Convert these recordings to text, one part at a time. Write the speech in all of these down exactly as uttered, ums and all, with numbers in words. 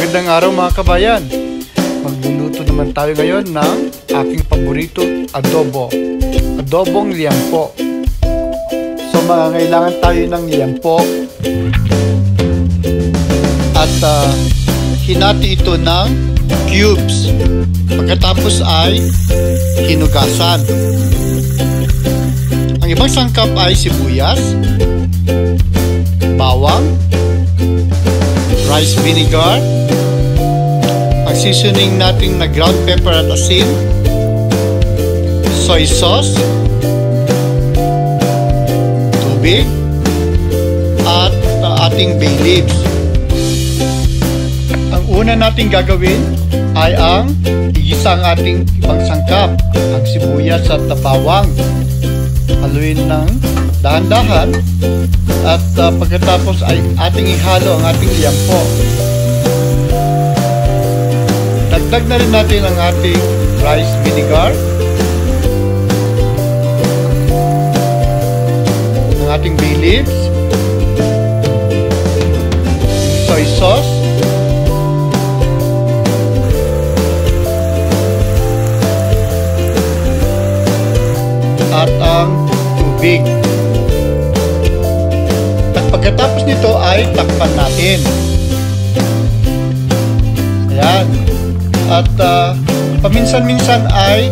Magandang araw mga kabayan. Magluluto naman tayo ngayon ng aking paborito, adobo. Adobong liampo. So mangangailangan tayo ng liampo. At uh, hinati ito ng cubes. Pagkatapos ay hinugasan. Ang ibang sangkap ay sibuyas, bawang, rice vinegar, ang seasoning natin na ground pepper at asin, soy sauce, tubig, at uh, ating bay leaves. Ang una natin gagawin ay ang igisa ang ating ibang sangkap, ang sibuyas at bawang. Haluin ng dahan-dahan at uh, pagkatapos ay ating ihalo ang ating liampo. Dagdag na rin natin ang ating rice vinegar, ang ating bay leaves, soy sauce, at ang tubig. At pagkatapos nito ay takpan natin. Ayan. At uh, paminsan-minsan ay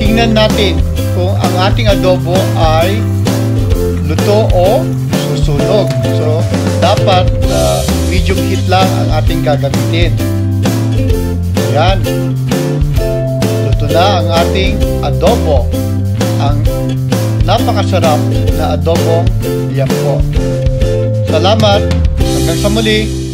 tingnan natin kung ang ating adobo ay luto o susunog. So, dapat uh, medium heat lang ang ating gagamitin. Ayan. Luto na ang ating adobo. Ang napakasarap na adobong liampo. Salamat! Hanggang sa muli!